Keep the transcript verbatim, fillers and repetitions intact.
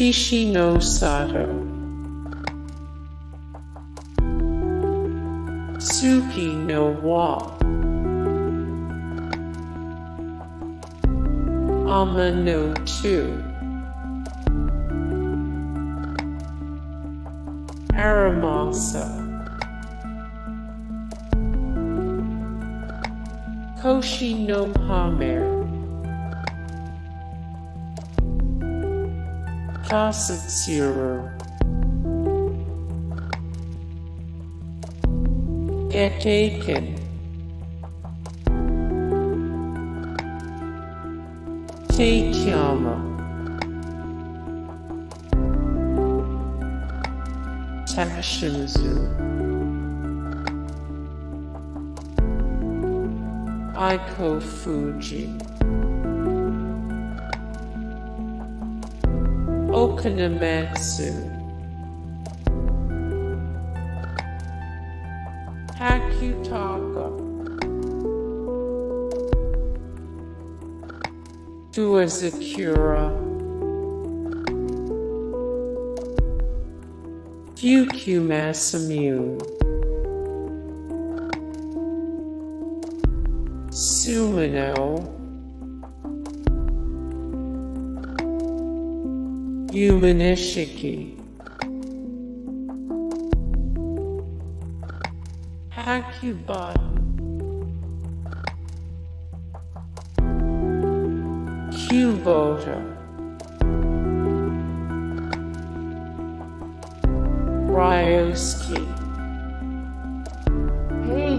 Shishi no Sato, Tsuki no Wa, Ama no To, Aramasa, Koshi no Homare, Tosatzuru, Gekkeikan, Tateyama, Takashimizu, Eiko Fuji, Okunomatsu, Hakutaka, Dewazakura, Fukumasamune, Suminoe, Umenishiki, Hakubotan, Kubota, Ryozeki. Hey